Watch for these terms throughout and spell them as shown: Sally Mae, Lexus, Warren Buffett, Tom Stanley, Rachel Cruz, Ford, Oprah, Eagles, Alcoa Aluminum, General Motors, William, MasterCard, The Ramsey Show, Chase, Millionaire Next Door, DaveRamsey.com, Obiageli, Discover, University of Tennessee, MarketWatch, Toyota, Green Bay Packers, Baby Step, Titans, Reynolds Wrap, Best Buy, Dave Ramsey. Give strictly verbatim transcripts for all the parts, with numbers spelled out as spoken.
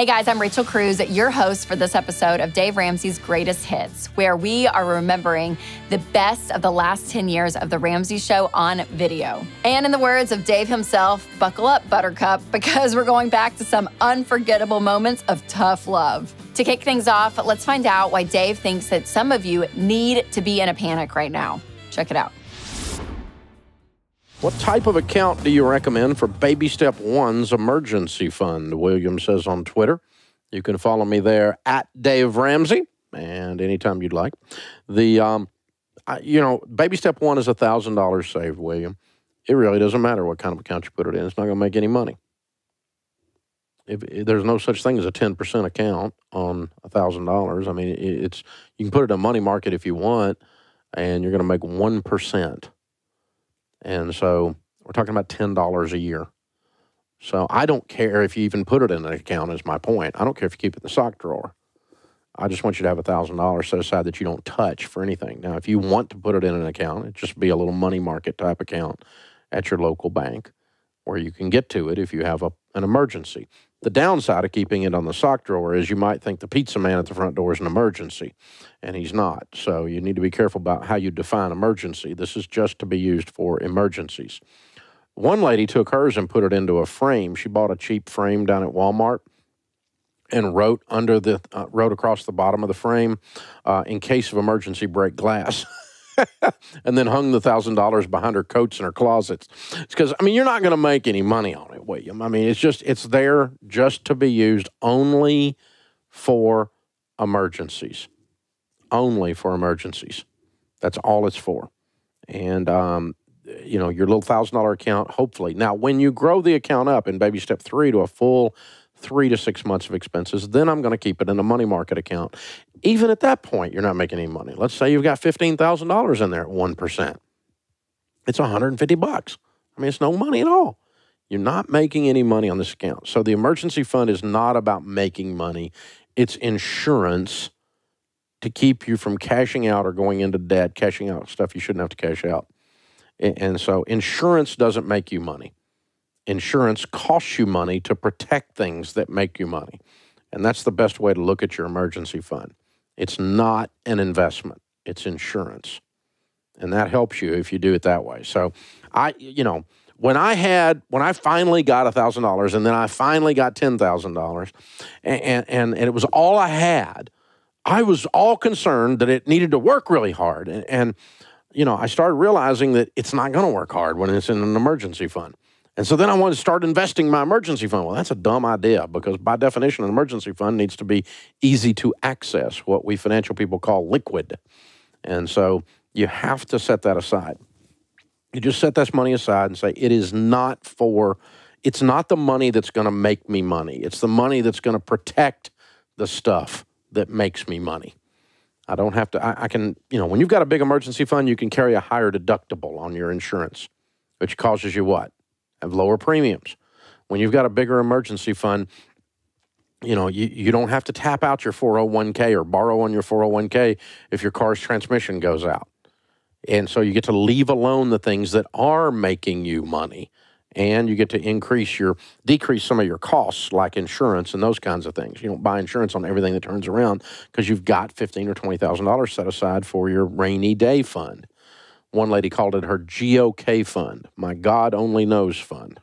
Hey guys, I'm Rachel Cruz, your host for this episode of Dave Ramsey's Greatest Hits, where we are remembering the best of the last ten years of The Ramsey Show on video. And in the words of Dave himself, buckle up, Buttercup, because we're going back to some unforgettable moments of tough love. To kick things off, let's find out why Dave thinks that some of you need to be in a panic right now. Check it out. What type of account do you recommend for Baby Step One's emergency fund? William says on Twitter. You can follow me there at Dave Ramsey, and anytime you'd like. The, um, I, you know, Baby Step One is one thousand dollars saved, William. It really doesn't matter what kind of account you put it in. It's not going to make any money. If, if there's no such thing as a ten percent account on one thousand dollars. I mean, it, it's you can put it in a money market if you want, and you're going to make one percent. And so we're talking about ten dollars a year. So I don't care if you even put it in an account is my point. I don't care if you keep it in the sock drawer. I just want you to have one thousand dollars set aside that you don't touch for anything. Now, if you want to put it in an account, it'd just be a little money market type account at your local bank where you can get to it if you have a, an emergency. The downside of keeping it on the sock drawer is you might think the pizza man at the front door is an emergency, and he's not. So you need to be careful about how you define emergency. This is just to be used for emergencies. One lady took hers and put it into a frame. She bought a cheap frame down at Walmart and wrote under the uh, wrote across the bottom of the frame, uh, in case of emergency, break glass. And then hung the one thousand dollars behind her coats and her closets. It's because, I mean, you're not going to make any money on it, William. I mean, it's just, it's there just to be used only for emergencies. Only for emergencies. That's all it's for. And, um, you know, your little one thousand dollar account, hopefully. Now, when you grow the account up in baby step three to a full three to six months of expenses, then I'm going to keep it in a money market account. Even at that point, you're not making any money. Let's say you've got fifteen thousand dollars in there at one percent. It's one hundred fifty bucks. I mean, it's no money at all. You're not making any money on this account. So the emergency fund is not about making money. It's insurance to keep you from cashing out or going into debt, cashing out stuff you shouldn't have to cash out. And so insurance doesn't make you money. Insurance costs you money to protect things that make you money. And that's the best way to look at your emergency fund. It's not an investment. It's insurance. And that helps you if you do it that way. So, I, you know, when I had, when I finally got one thousand dollars and then I finally got ten thousand dollars and, and, and it was all I had, I was all concerned that it needed to work really hard. And, and you know, I started realizing that it's not going to work hard when it's in an emergency fund. And so then I wanted to start investing my emergency fund. Well, that's a dumb idea because by definition, an emergency fund needs to be easy to access, what we financial people call liquid. And so you have to set that aside. You just set this money aside and say, it is not for, it's not the money that's going to make me money. It's the money that's going to protect the stuff that makes me money. I don't have to, I, I can, you know, when you've got a big emergency fund, you can carry a higher deductible on your insurance, which causes you what? Have lower premiums. When you've got a bigger emergency fund, you know, you, you don't have to tap out your four oh one K or borrow on your four oh one K if your car's transmission goes out. And so you get to leave alone the things that are making you money, and you get to increase your, decrease some of your costs like insurance and those kinds of things. You don't buy insurance on everything that turns around because you've got fifteen or twenty thousand dollars set aside for your rainy day fund. One lady called it her G O K fund, my God only knows fund.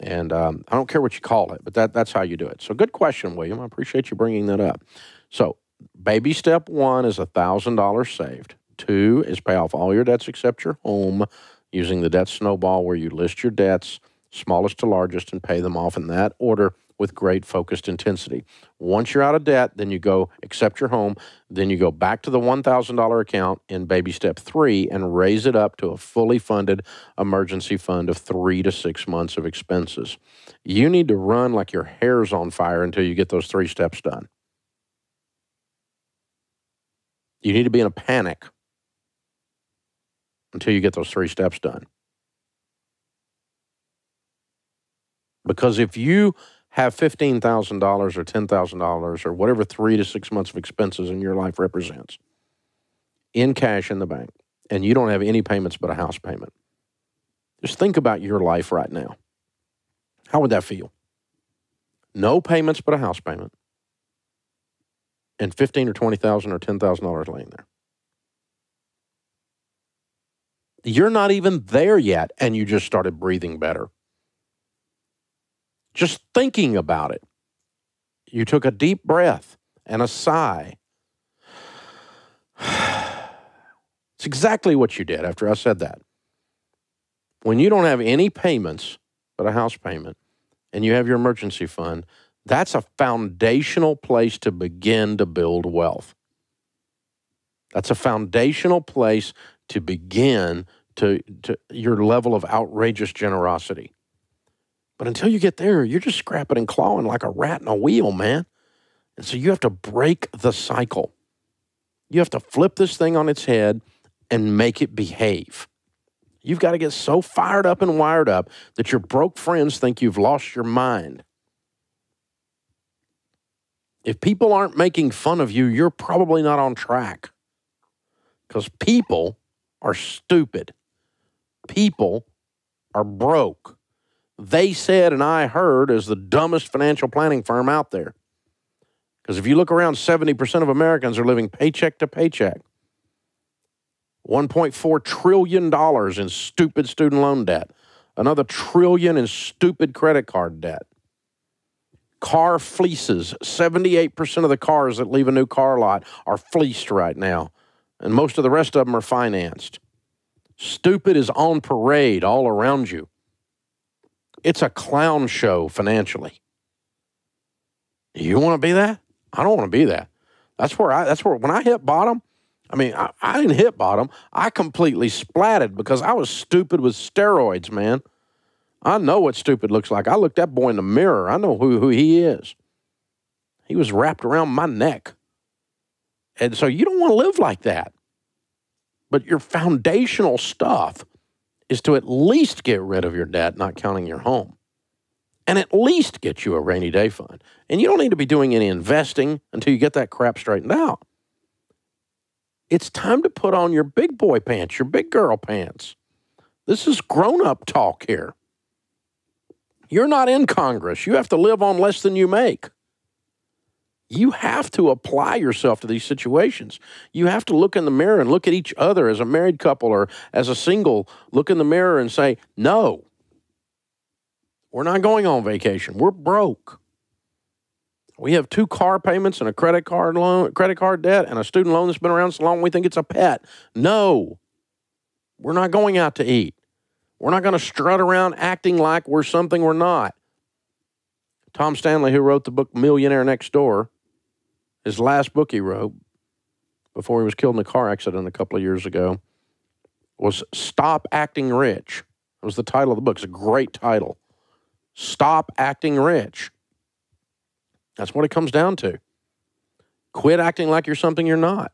And um, I don't care what you call it, but that, that's how you do it. So good question, William. I appreciate you bringing that up. So baby step one is one thousand dollars saved. Two is pay off all your debts except your home using the debt snowball where you list your debts, smallest to largest, and pay them off in that order with great focused intensity. Once you're out of debt, then you go accept your home, then you go back to the one thousand dollar account in baby step three and raise it up to a fully funded emergency fund of three to six months of expenses. You need to run like your hair's on fire until you get those three steps done. You need to be in a panic until you get those three steps done. Because if you have fifteen thousand dollars or ten thousand dollars or whatever three to six months of expenses in your life represents in cash in the bank, and you don't have any payments but a house payment, just think about your life right now. How would that feel? no payments but a house payment, and fifteen or twenty thousand or ten thousand dollars laying there. You're not even there yet, and you just started breathing better. Just thinking about it, you took a deep breath and a sigh. It's exactly what you did after I said that. When you don't have any payments but a house payment and you have your emergency fund, that's a foundational place to begin to build wealth. That's a foundational place to begin to, to your level of outrageous generosity. But until you get there, you're just scrapping and clawing like a rat in a wheel, man. And so you have to break the cycle. You have to flip this thing on its head and make it behave. You've got to get so fired up and wired up that your broke friends think you've lost your mind. If people aren't making fun of you, you're probably not on track, because people are stupid. People are broke. They Said and I Heard is the dumbest financial planning firm out there. Because if you look around, seventy percent of Americans are living paycheck to paycheck. one point four trillion dollars in stupid student loan debt. Another trillion in stupid credit card debt. Car fleeces. seventy-eight percent of the cars that leave a new car lot are fleeced right now. And most of the rest of them are financed. Stupid is on parade all around you. It's a clown show financially. You want to be that? I don't want to be that. That's where I, that's where, when I hit bottom, I mean, I, I didn't hit bottom. I completely splatted because I was stupid with steroids, man. I know what stupid looks like. I looked that boy in the mirror. I know who, who he is. He was wrapped around my neck. And so you don't want to live like that. But your foundational stuff is to at least get rid of your debt, not counting your home, and at least get you a rainy day fund. And you don't need to be doing any investing until you get that crap straightened out. It's time to put on your big boy pants, your big girl pants. This is grown-up talk here. You're not in Congress. You have to live on less than you make. You have to apply yourself to these situations. You have to look in the mirror and look at each other as a married couple or as a single. Look in the mirror and say, no, we're not going on vacation. We're broke. We have two car payments and a credit card loan, credit card debt, and a student loan that's been around so long we think it's a pet. No, we're not going out to eat. We're not going to strut around acting like we're something we're not. Tom Stanley, who wrote the book Millionaire Next Door, his last book he wrote before he was killed in a car accident a couple of years ago, was Stop Acting Rich. That was the title of the book. It's a great title. Stop acting rich. That's what it comes down to. Quit acting like you're something you're not.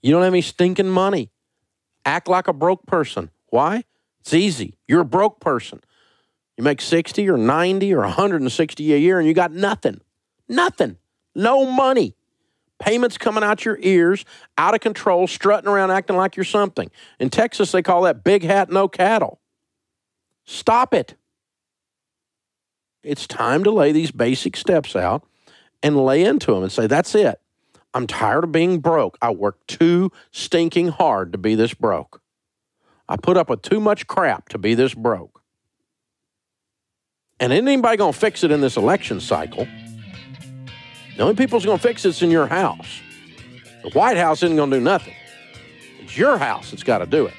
You don't have any stinking money. Act like a broke person. Why? It's easy. You're a broke person. You make sixty or ninety or one hundred sixty a year and you got nothing. Nothing. No money. Payments coming out your ears, out of control, strutting around acting like you're something. In Texas, they call that big hat, no cattle. Stop it. It's time to lay these basic steps out and lay into them and say, that's it. I'm tired of being broke. I work too stinking hard to be this broke. I put up with too much crap to be this broke. And isn't anybody going to fix it in this election cycle? The only people who's going to fix it's in your house. The White House isn't going to do nothing. It's your house that's got to do it.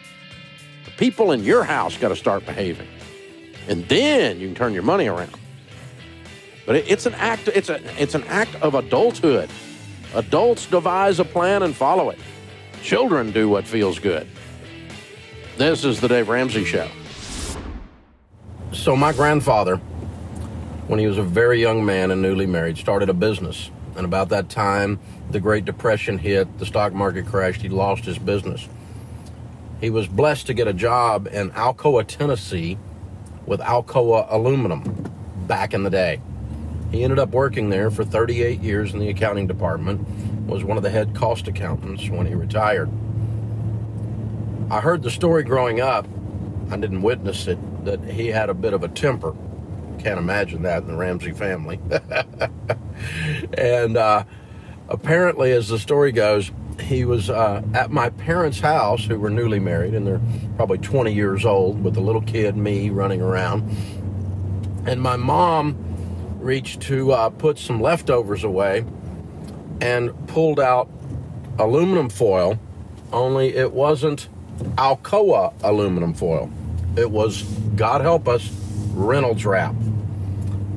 The people in your house got to start behaving. And then you can turn your money around. But it's an act, it's a, it's an act of adulthood. Adults devise a plan and follow it. Children do what feels good. This is the Dave Ramsey Show. So my grandfather, when he was a very young man and newly married, started a business. And about that time, the Great Depression hit, the stock market crashed, he lost his business. He was blessed to get a job in Alcoa, Tennessee, with Alcoa Aluminum back in the day. He ended up working there for thirty-eight years in the accounting department, was one of the head cost accountants when he retired. I heard the story growing up, I didn't witness it, that he had a bit of a temper. can't imagine that in the Ramsey family. And uh, apparently, as the story goes, he was uh, at my parents' house, who were newly married, and they're probably twenty years old, with a little kid, me, running around. And my mom reached to uh, put some leftovers away and pulled out aluminum foil, only it wasn't Alcoa aluminum foil. It was, God help us, Reynolds Wrap.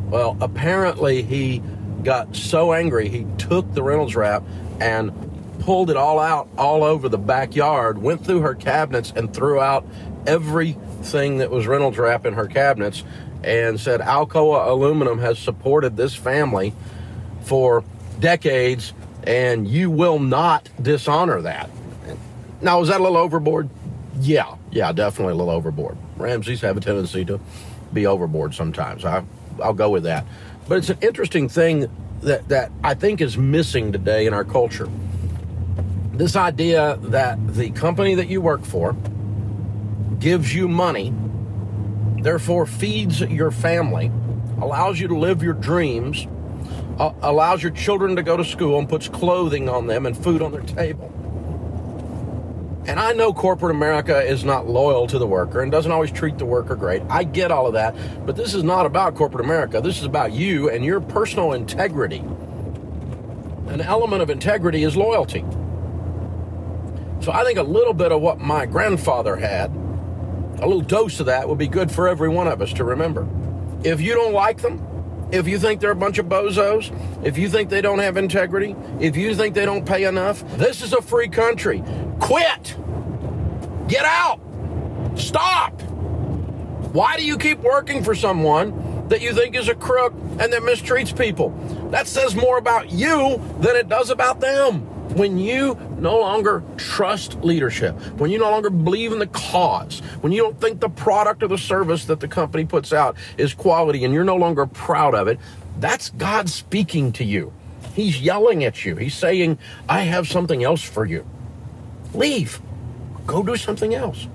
Well, apparently he got so angry, he took the Reynolds Wrap and pulled it all out all over the backyard, went through her cabinets and threw out everything that was Reynolds Wrap in her cabinets, and said Alcoa Aluminum has supported this family for decades, and you will not dishonor that. Now, is that a little overboard? Yeah, yeah, definitely a little overboard. Ramseys have a tendency to be overboard sometimes. I, I'll go with that. But it's an interesting thing that, that I think is missing today in our culture. This idea that the company that you work for gives you money, therefore feeds your family, allows you to live your dreams, uh, allows your children to go to school and puts clothing on them and food on their table. And I know corporate America is not loyal to the worker and doesn't always treat the worker great. I get all of that, but this is not about corporate America. This is about you and your personal integrity. An element of integrity is loyalty. So I think a little bit of what my grandfather had, a little dose of that would be good for every one of us to remember. If you don't like them, if you think they're a bunch of bozos, if you think they don't have integrity, if you think they don't pay enough, this is a free country. Quit. Get out. Stop. Why do you keep working for someone that you think is a crook and that mistreats people? That says more about you than it does about them. When you no longer trust leadership, when you no longer believe in the cause, when you don't think the product or the service that the company puts out is quality and you're no longer proud of it, that's God speaking to you. He's yelling at you. He's saying, I have something else for you. Leave. Go do something else.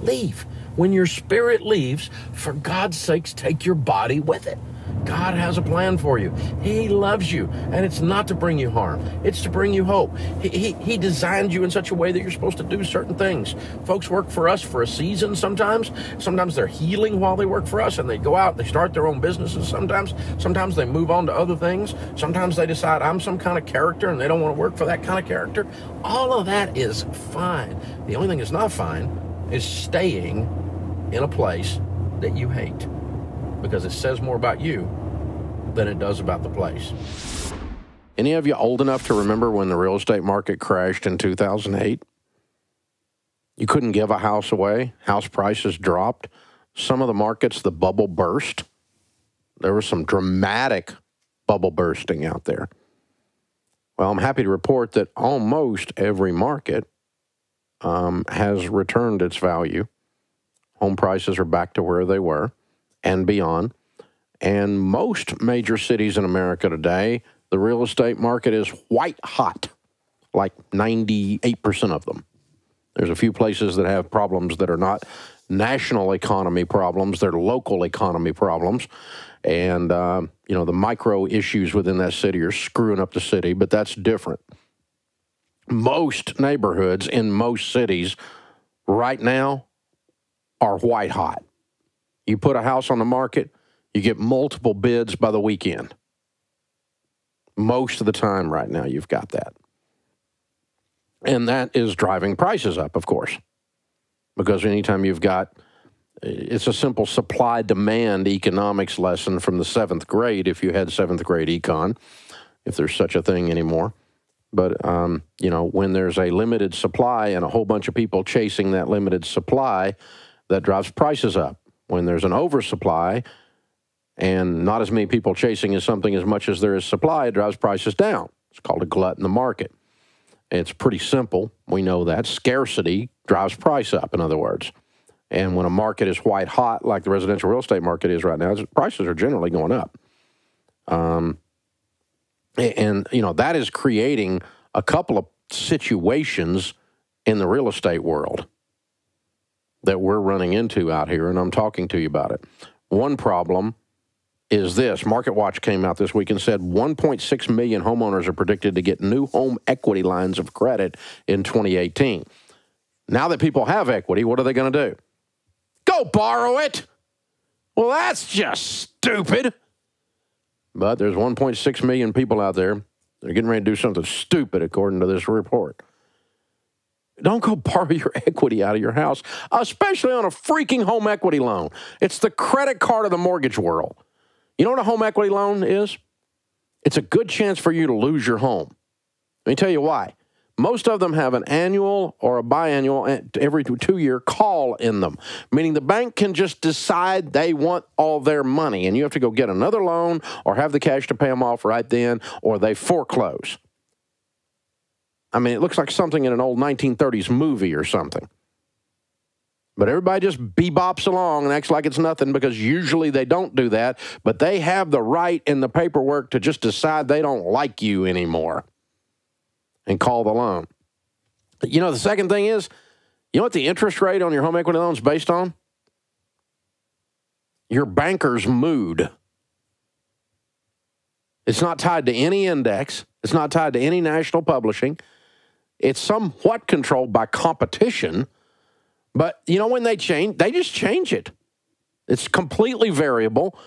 Leave. When your spirit leaves, for God's sakes, take your body with it. God has a plan for you. He loves you, and it's not to bring you harm. It's to bring you hope. He, he, he designed you in such a way that you're supposed to do certain things. Folks work for us for a season sometimes. Sometimes they're healing while they work for us, and they go out, they start their own businesses sometimes. Sometimes they move on to other things. Sometimes they decide I'm some kind of character, and they don't want to work for that kind of character. All of that is fine. The only thing that's not fine is staying in a place that you hate, because it says more about you than it does about the place. Any of you old enough to remember when the real estate market crashed in two thousand eight? You couldn't give a house away. House prices dropped. Some of the markets, the bubble burst. There was some dramatic bubble bursting out there. Well, I'm happy to report that almost every market um, has returned its value. Home prices are back to where they were and beyond. And most major cities in America today, the real estate market is white hot, like ninety-eight percent of them. There's a few places that have problems that are not national economy problems, they're local economy problems. And, uh, you know, the micro issues within that city are screwing up the city, but that's different. Most neighborhoods in most cities right now are white hot. You put a house on the market, you get multiple bids by the weekend. Most of the time right now, you've got that. And that is driving prices up, of course, because anytime you've got, it's a simple supply-demand economics lesson from the seventh grade, if you had seventh grade econ, if there's such a thing anymore. But, um, you know, when there's a limited supply and a whole bunch of people chasing that limited supply, that drives prices up. When there's an oversupply and not as many people chasing as something as much as there is supply, it drives prices down. It's called a glut in the market. It's pretty simple. We know that. Scarcity drives price up, in other words. And when a market is white hot, like the residential real estate market is right now, prices are generally going up. Um, and, you know, that is creating a couple of situations in the real estate world that we're running into out here, and I'm talking to you about it. One problem is this. MarketWatch came out this week and said one point six million homeowners are predicted to get new home equity lines of credit in twenty eighteen. Now that people have equity, what are they going to do? Go borrow it? Well, that's just stupid. But there's one point six million people out there that are getting ready to do something stupid, according to this report. Don't go borrow your equity out of your house, especially on a freaking home equity loan. It's the credit card of the mortgage world. You know what a home equity loan is? It's a good chance for you to lose your home. Let me tell you why. Most of them have an annual or a biannual, every two-year call in them, meaning the bank can just decide they want all their money, and you have to go get another loan or have the cash to pay them off right then, or they foreclose. I mean, it looks like something in an old nineteen thirties movie or something. But everybody just bebops along and acts like it's nothing because usually they don't do that, but they have the right in the paperwork to just decide they don't like you anymore and call the loan. But you know, the second thing is, you know what the interest rate on your home equity loan is based on? Your banker's mood. It's not tied to any index. It's not tied to any national publishing. It's somewhat controlled by competition. But, you know, when they change, they just change it. It's completely variable,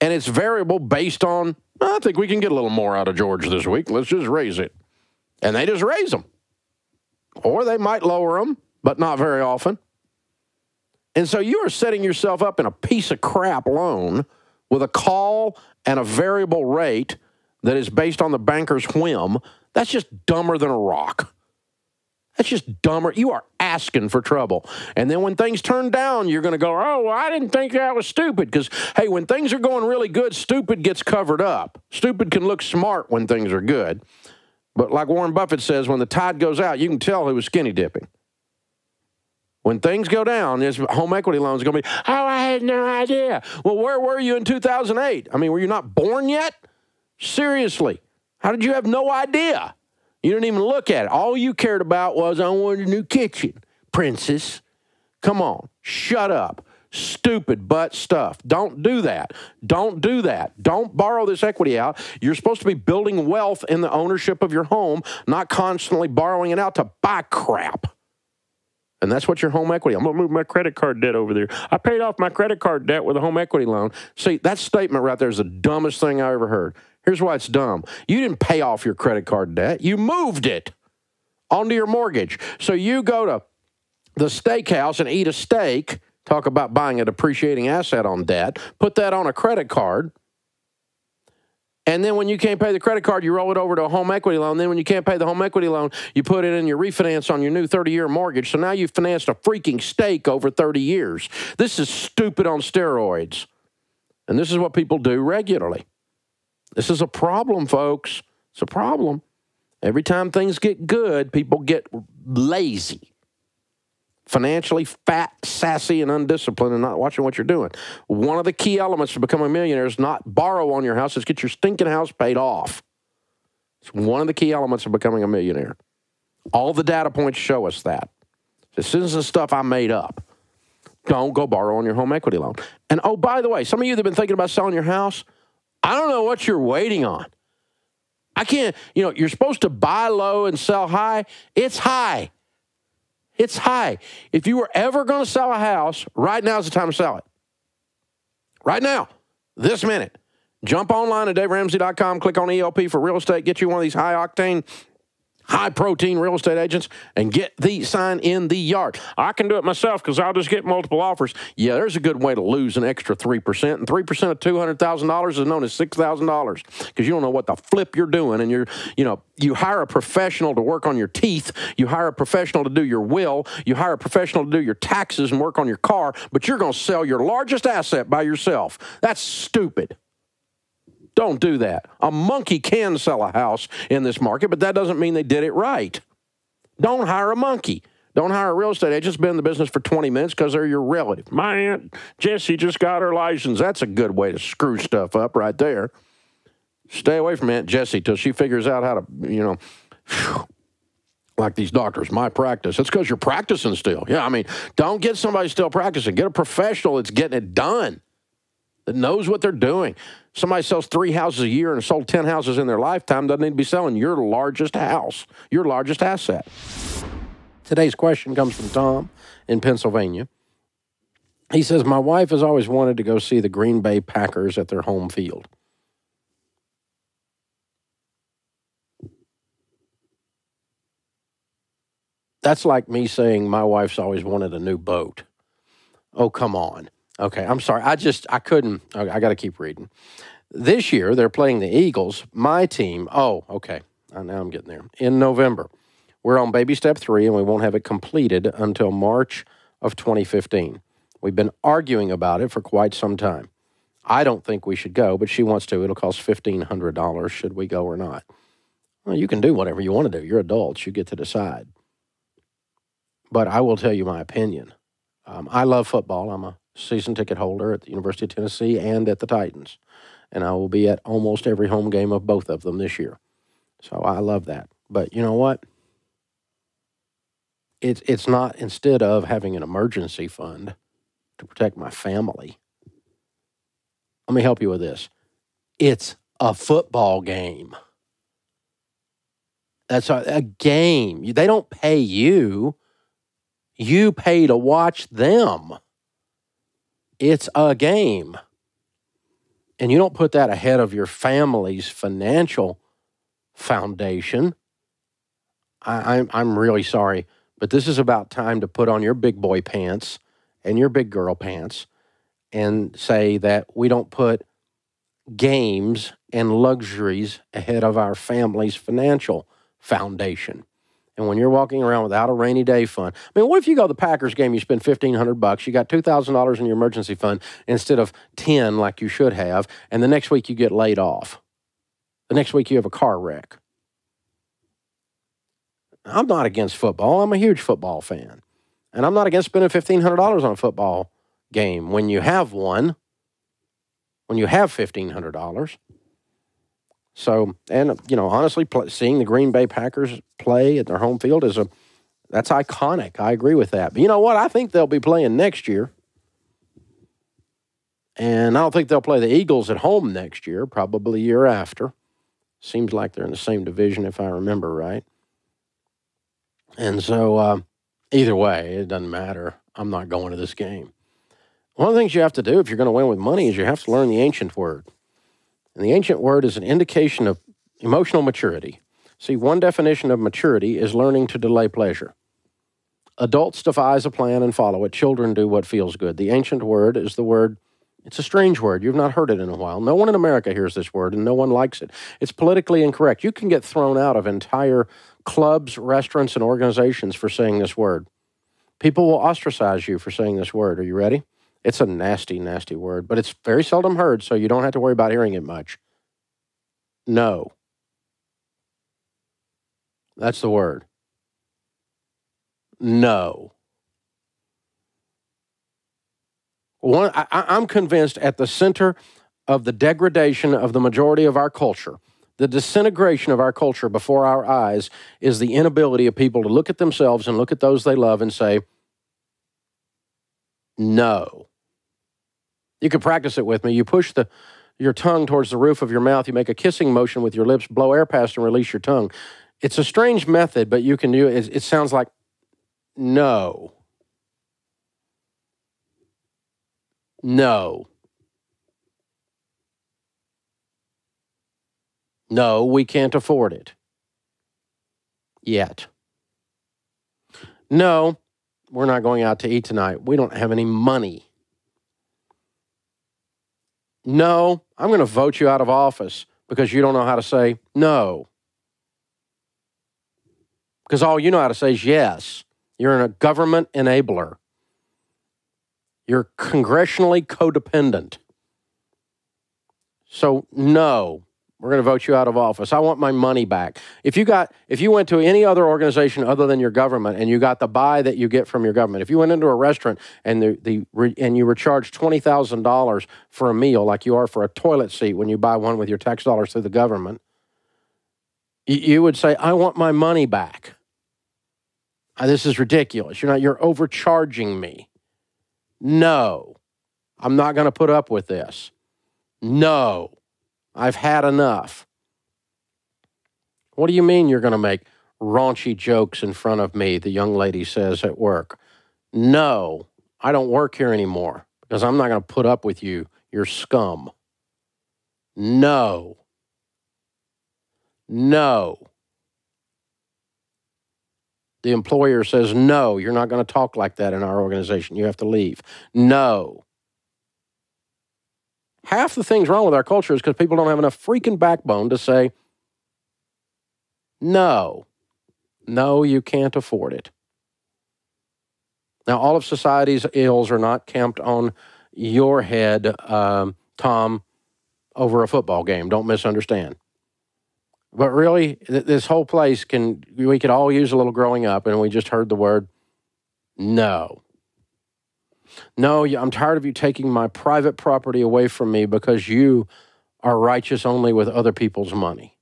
and it's variable based on, I think we can get a little more out of George this week. Let's just raise it. And they just raise them. Or they might lower them, but not very often. And so you are setting yourself up in a piece of crap loan with a call and a variable rate that is based on the banker's whim. That's just dumber than a rock. That's just dumber. You are asking for trouble. And then when things turn down, you're going to go, oh, well, I didn't think that was stupid. Because, hey, when things are going really good, stupid gets covered up. Stupid can look smart when things are good. But like Warren Buffett says, when the tide goes out, you can tell who was skinny dipping. When things go down, this home equity loan is going to be, oh, I had no idea. Well, where were you in two thousand eight? I mean, were you not born yet? Seriously, how did you have no idea? You didn't even look at it. All you cared about was, I wanted a new kitchen, princess. Come on, shut up. Stupid butt stuff. Don't do that. Don't do that. Don't borrow this equity out. You're supposed to be building wealth in the ownership of your home, not constantly borrowing it out to buy crap. And that's what your home equity. I'm going to move my credit card debt over there. I paid off my credit card debt with a home equity loan. See, that statement right there is the dumbest thing I ever heard. Here's why it's dumb. You didn't pay off your credit card debt. You moved it onto your mortgage. So you go to the steakhouse and eat a steak. Talk about buying a depreciating asset on debt. Put that on a credit card. And then when you can't pay the credit card, you roll it over to a home equity loan. Then when you can't pay the home equity loan, you put it in your refinance on your new thirty-year mortgage. So now you've financed a freaking steak over thirty years. This is stupid on steroids. And this is what people do regularly. This is a problem, folks. It's a problem. Every time things get good, people get lazy. Financially fat, sassy, and undisciplined, and not watching what you're doing. One of the key elements to becoming a millionaire is not borrow on your house, it's get your stinking house paid off. It's one of the key elements of becoming a millionaire. All the data points show us that. This isn't stuff I made up. Don't go borrow on your home equity loan. And oh, by the way, some of you that have been thinking about selling your house, I don't know what you're waiting on. I can't, you know, you're supposed to buy low and sell high. It's high. It's high. If you were ever going to sell a house, right now is the time to sell it. Right now, this minute. Jump online at Dave Ramsey dot com, click on E L P for real estate, get you one of these high-octane, high-protein real estate agents, and get the sign in the yard. I can do it myself because I'll just get multiple offers. Yeah, there's a good way to lose an extra three percent, and three percent of two hundred thousand dollars is known as six thousand dollars because you don't know what the flip you're doing, and you're, you know, you hire a professional to work on your teeth. You hire a professional to do your will. You hire a professional to do your taxes and work on your car, but you're going to sell your largest asset by yourself. That's stupid. Don't do that. A monkey can sell a house in this market, but that doesn't mean they did it right. Don't hire a monkey. Don't hire a real estate agent. It's been in the business for twenty minutes because they're your relative. My Aunt Jessie just got her license. That's a good way to screw stuff up right there. Stay away from Aunt Jessie till she figures out how to, you know, whew, like these doctors, my practice. It's because you're practicing still. Yeah, I mean, don't get somebody still practicing. Get a professional that's getting it done. that knows what they're doing. Somebody sells three houses a year and sold ten houses in their lifetime, doesn't need to be selling your largest house, your largest asset. Today's question comes from Tom in Pennsylvania. He says, my wife has always wanted to go see the Green Bay Packers at their home field. That's like me saying my wife's always wanted a new boat. Oh, come on. Okay, I'm sorry. I just, I couldn't. Okay, I got to keep reading. This year, they're playing the Eagles, my team. Oh, okay. Now I'm getting there. In November, we're on baby step three, and we won't have it completed until March of twenty fifteen. We've been arguing about it for quite some time. I don't think we should go, but she wants to. It'll cost fifteen hundred dollars should we go or not. Well, you can do whatever you want to do. You're adults. You get to decide. But I will tell you my opinion. Um, I love football. I'm a season ticket holder at the University of Tennessee and at the Titans. And I will be at almost every home game of both of them this year. So I love that. But you know what? It's, it's not, instead of having an emergency fund to protect my family, let me help you with this. It's a football game. That's a, a game. They don't pay you. You pay to watch them. It's a game. And you don't put that ahead of your family's financial foundation. I, I'm, I'm really sorry, but this is about time to put on your big boy pants and your big girl pants and say that we don't put games and luxuries ahead of our family's financial foundation. And when you're walking around without a rainy day fund, I mean, what if you go to the Packers game, you spend fifteen hundred bucks, you got two thousand dollars in your emergency fund instead of ten like you should have, and the next week you get laid off. The next week you have a car wreck. I'm not against football. I'm a huge football fan. And I'm not against spending fifteen hundred dollars on a football game when you have one, when you have fifteen hundred dollars. So, and, you know, honestly, seeing the Green Bay Packers play at their home field is a, that's iconic. I agree with that. But you know what? I think they'll be playing next year. And I don't think they'll play the Eagles at home next year, probably year after. Seems like they're in the same division, if I remember right. And so, uh, either way, it doesn't matter. I'm not going to this game. One of the things you have to do if you're going to win with money is you have to learn the ancient word. And the ancient word is an indication of emotional maturity. See, one definition of maturity is learning to delay pleasure. Adults devise a plan and follow it. Children do what feels good. The ancient word is the word, it's a strange word. You've not heard it in a while. No one in America hears this word, and no one likes it. It's politically incorrect. You can get thrown out of entire clubs, restaurants, and organizations for saying this word. People will ostracize you for saying this word. Are you ready? It's a nasty, nasty word, but it's very seldom heard, so you don't have to worry about hearing it much. No. That's the word. No. One, I, I'm convinced at the center of the degradation of the majority of our culture, the disintegration of our culture before our eyes, is the inability of people to look at themselves and look at those they love and say, no. You could practice it with me. You push the, your tongue towards the roof of your mouth. You make a kissing motion with your lips, blow air past and release your tongue. It's a strange method, but you can do it. It sounds like no. No. No, we can't afford it. Yet. No, we're not going out to eat tonight. We don't have any money. No, I'm going to vote you out of office because you don't know how to say no. Because all you know how to say is yes. You're a government enabler. You're congressionally codependent. So no, we're going to vote you out of office. I want my money back. If you got, if you went to any other organization other than your government and you got the buy that you get from your government, if you went into a restaurant and the, the re, and you were charged twenty thousand dollars for a meal like you are for a toilet seat when you buy one with your tax dollars through the government, you, you would say, I want my money back. This is ridiculous. You're not, you're overcharging me. No, I'm not going to put up with this. No, I've had enough. What do you mean you're going to make raunchy jokes in front of me, the young lady says at work. No, I don't work here anymore because I'm not going to put up with you. You're scum. No. No. The employer says, no, you're not going to talk like that in our organization. You have to leave. No. Half the things wrong with our culture is because people don't have enough freaking backbone to say, no. No, you can't afford it. Now, all of society's ills are not camped on your head, um, Tom, over a football game. Don't misunderstand. But really, th this whole place can, we could all use a little growing up, and we just heard the word no. No, I'm tired of you taking my private property away from me because you are righteous only with other people's money.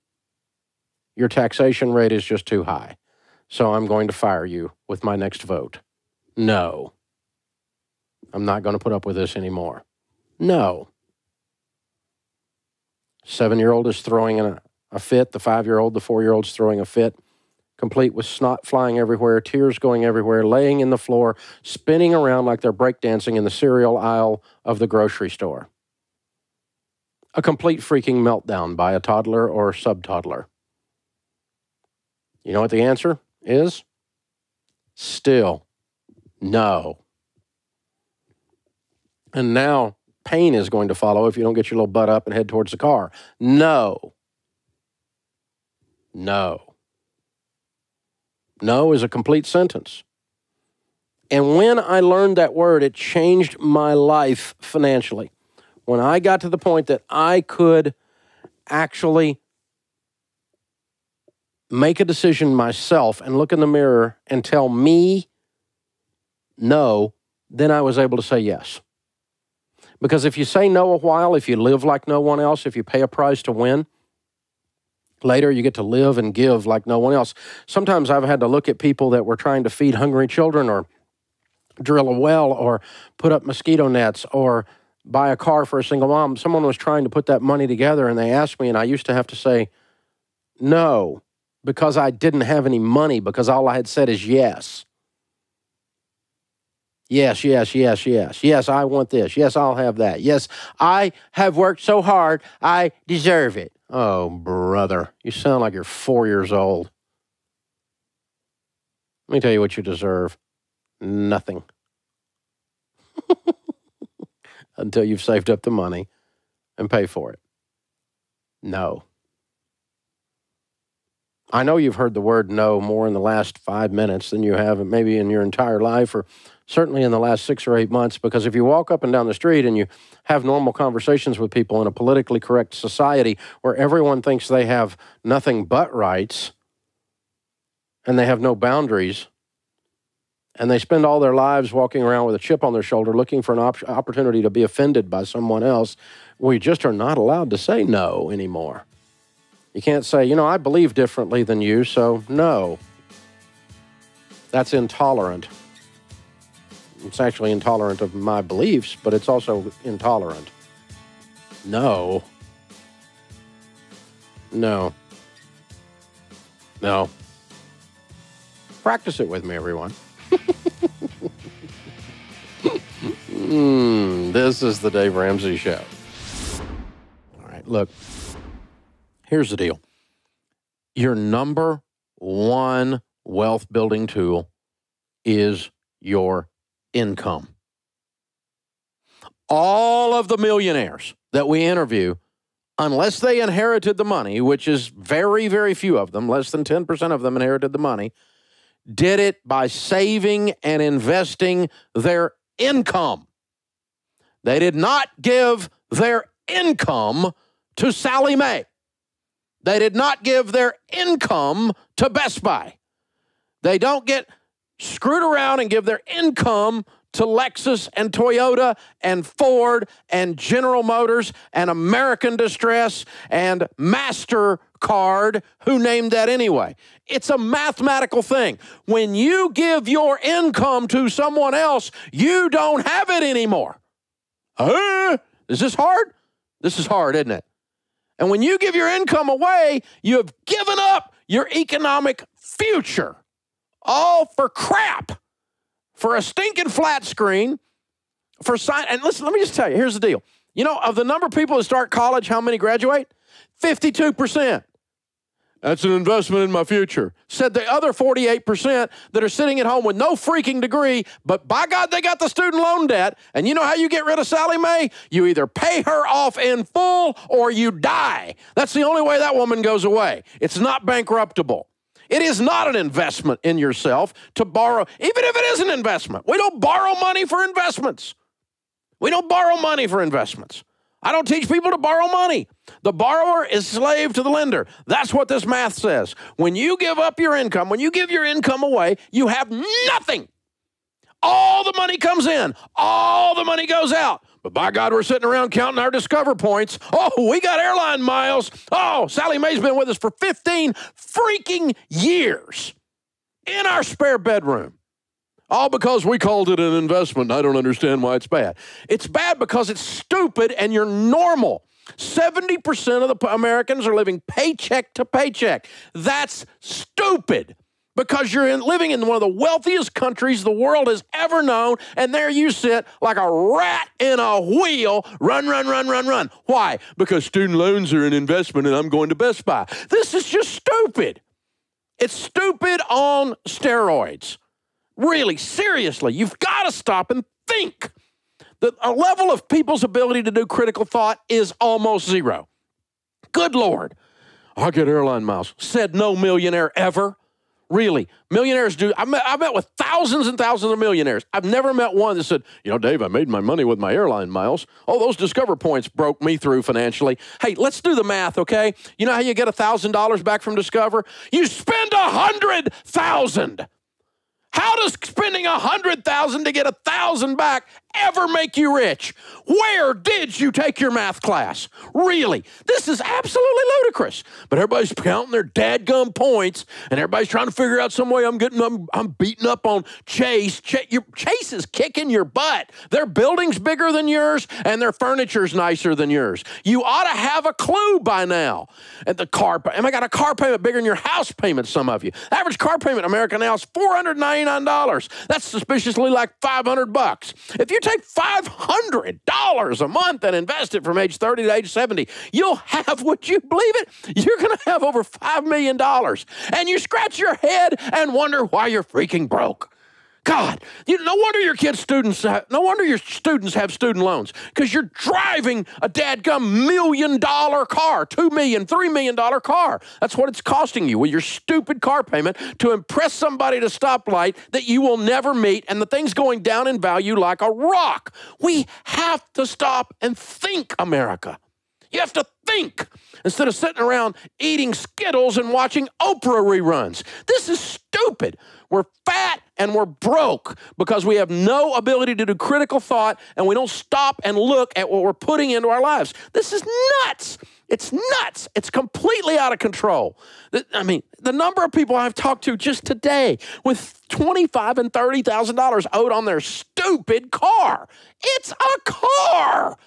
Your taxation rate is just too high, so I'm going to fire you with my next vote. No. I'm not going to put up with this anymore. No. Seven-year-old is throwing a, a fit. The five-year-old, the four-year-old's throwing a fit, complete with snot flying everywhere, tears going everywhere, laying in the floor, spinning around like they're breakdancing in the cereal aisle of the grocery store. A complete freaking meltdown by a toddler or subtoddler. You know what the answer is? Still no. And now pain is going to follow if you don't get your little butt up and head towards the car. No. No. No is a complete sentence. And when I learned that word, it changed my life financially. When I got to the point that I could actually make a decision myself and look in the mirror and tell me no, then I was able to say yes. Because if you say no a while, if you live like no one else, if you pay a price to win, later you get to live and give like no one else. Sometimes I've had to look at people that were trying to feed hungry children or drill a well or put up mosquito nets or buy a car for a single mom. Someone was trying to put that money together and they asked me, and I used to have to say no, because I didn't have any money, because all I had said is yes. Yes, yes, yes, yes. Yes, I want this. Yes, I'll have that. Yes, I have worked so hard, I deserve it. Oh, brother, you sound like you're four years old. Let me tell you what you deserve. Nothing. Until you've saved up the money and pay for it. No. I know you've heard the word no more in the last five minutes than you have maybe in your entire life, or certainly in the last six or eight months, because if you walk up and down the street and you have normal conversations with people in a politically correct society where everyone thinks they have nothing but rights and they have no boundaries and they spend all their lives walking around with a chip on their shoulder looking for an op opportunity to be offended by someone else, we just are not allowed to say no anymore. You can't say, you know, I believe differently than you, so no. That's intolerant. It's actually intolerant of my beliefs, but it's also intolerant. No. No. No. Practice it with me, everyone. mm, this is the Dave Ramsey Show. All right, look. Here's the deal. Your number one wealth building tool is your income. All of the millionaires that we interview, unless they inherited the money, which is very, very few of them, less than ten percent of them inherited the money, did it by saving and investing their income. They did not give their income to Sally Mae. They did not give their income to Best Buy. They don't get screwed around and give their income to Lexus and Toyota and Ford and General Motors and American Distress and MasterCard. Who named that anyway? It's a mathematical thing. When you give your income to someone else, you don't have it anymore. Huh? Is this hard? This is hard, isn't it? And when you give your income away, you have given up your economic future. All for crap. For a stinking flat screen. For sign. And listen, let me just tell you, here's the deal. You know, of the number of people that start college, how many graduate? fifty-two percent. That's an investment in my future. Said the other forty-eight percent that are sitting at home with no freaking degree, but by God, they got the student loan debt. And you know how you get rid of Sally Mae? You either pay her off in full or you die. That's the only way that woman goes away. It's not bankruptable. It is not an investment in yourself to borrow, even if it is an investment. We don't borrow money for investments. We don't borrow money for investments. I don't teach people to borrow money. The borrower is slave to the lender. That's what this math says. When you give up your income, when you give your income away, you have nothing. All the money comes in. All the money goes out. But by God, we're sitting around counting our Discover points. Oh, we got airline miles. Oh, Sally Mae's been with us for fifteen freaking years in our spare bedroom. All because we called it an investment. I don't understand why it's bad. It's bad because it's stupid and you're normal. seventy percent of the Americans are living paycheck to paycheck. That's stupid because you're in, living in one of the wealthiest countries the world has ever known, and there you sit like a rat in a wheel, run, run, run, run, run. Why? Because student loans are an investment and I'm going to Best Buy. This is just stupid. It's stupid on steroids. Really, seriously, you've got to stop and think. The a level of people's ability to do critical thought is almost zero. Good Lord. I'll get airline miles. Said no millionaire ever. Really, millionaires do. I met, I met with thousands and thousands of millionaires. I've never met one that said, you know, Dave, I made my money with my airline miles. Oh, those Discover points broke me through financially. Hey, let's do the math, okay? You know how you get one thousand dollars back from Discover? You spend one hundred thousand dollars. How does spending one hundred thousand dollars to get one thousand dollars back ever make you rich? Where did you take your math class? Really, this is absolutely ludicrous. But everybody's counting their dadgum points, and everybody's trying to figure out some way I'm getting, I'm, I'm beating up on Chase. Chase, your, Chase is kicking your butt. Their building's bigger than yours, and their furniture's nicer than yours. You ought to have a clue by now. And the car, and I got a car payment bigger than your house payment, some of you. Average car payment in America now is four hundred ninety-nine dollars. That's suspiciously like five hundred bucks. If you take five hundred dollars a month and invest it from age thirty to age seventy, you'll have, would you believe it? You're going to have over five million dollars. And you scratch your head and wonder why you're freaking broke. God, you, no wonder your kids' students, no wonder your students have student loans, because you're driving a dadgum million-dollar car, two million, three million-dollar car. That's what it's costing you with your stupid car payment to impress somebody at a stoplight that you will never meet, and the thing's going down in value like a rock. We have to stop and think, America. You have to think instead of sitting around eating Skittles and watching Oprah reruns. This is stupid. We're fat and we're broke because we have no ability to do critical thought and we don't stop and look at what we're putting into our lives. This is nuts. It's nuts. It's completely out of control. I mean, the number of people I've talked to just today with twenty-five thousand dollars and thirty thousand dollars owed on their stupid car. It's a car.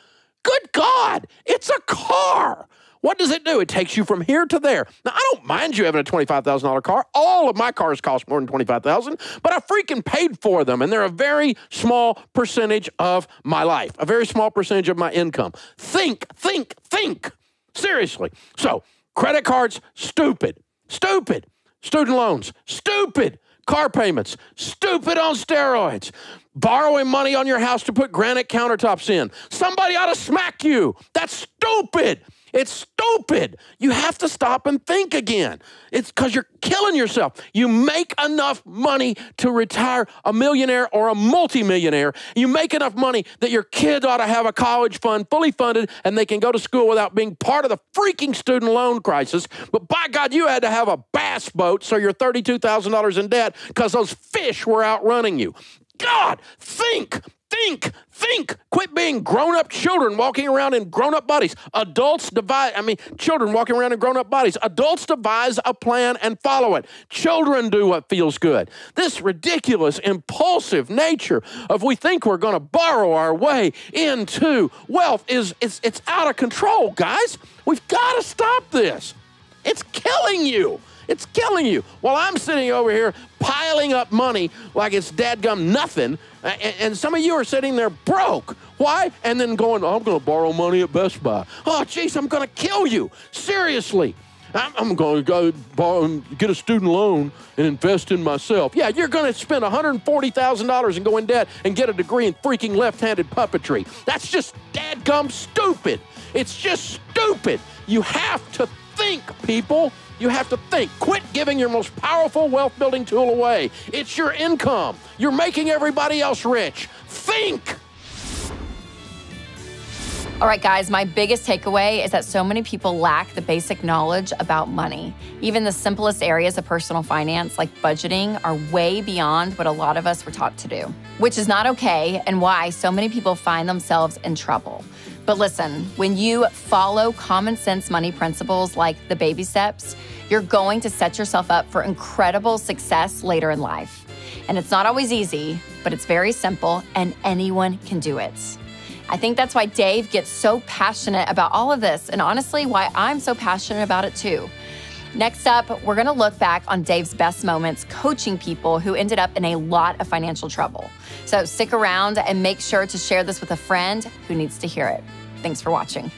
Good God, it's a car. What does it do? It takes you from here to there. Now, I don't mind you having a twenty-five thousand dollar car. All of my cars cost more than twenty-five thousand dollars, but I freaking paid for them, and they're a very small percentage of my life, a very small percentage of my income. Think, think, think. Seriously. So credit cards, stupid, stupid. Student loans, stupid. Car payments, stupid on steroids. Borrowing money on your house to put granite countertops in. Somebody ought to smack you. That's stupid. It's stupid. You have to stop and think again. It's because you're killing yourself. You make enough money to retire a millionaire or a multimillionaire. You make enough money that your kid ought to have a college fund fully funded and they can go to school without being part of the freaking student loan crisis. But by God, you had to have a bass boat so you're thirty-two thousand dollars in debt because those fish were outrunning you. God, think. Think, think, quit being grown-up children walking around in grown-up bodies. Adults devise, I mean, children walking around in grown-up bodies. Adults devise a plan and follow it. Children do what feels good. This ridiculous, impulsive nature of we think we're going to borrow our way into wealth is, it's, it's out of control, guys. We've got to stop this. It's killing you. It's killing you. While I'm sitting over here piling up money like it's dadgum nothing, and some of you are sitting there broke. Why? And then going, oh, I'm going to borrow money at Best Buy. Oh, jeez, I'm going to kill you. Seriously. I'm, I'm going to go borrow and get a student loan and invest in myself. Yeah, you're going to spend one hundred forty thousand dollars and go in debt and get a degree in freaking left-handed puppetry. That's just dadgum stupid. It's just stupid. You have to think, people. You have to think. Quit giving your most powerful wealth-building tool away. It's your income. You're making everybody else rich. Think! All right, guys, my biggest takeaway is that so many people lack the basic knowledge about money. Even the simplest areas of personal finance, like budgeting, are way beyond what a lot of us were taught to do, which is not okay and why so many people find themselves in trouble. But listen, when you follow common sense money principles like the baby steps, you're going to set yourself up for incredible success later in life. And it's not always easy, but it's very simple and anyone can do it. I think that's why Dave gets so passionate about all of this, and honestly, why I'm so passionate about it too. Next up, we're gonna look back on Dave's best moments coaching people who ended up in a lot of financial trouble. So stick around and make sure to share this with a friend who needs to hear it. Thanks for watching.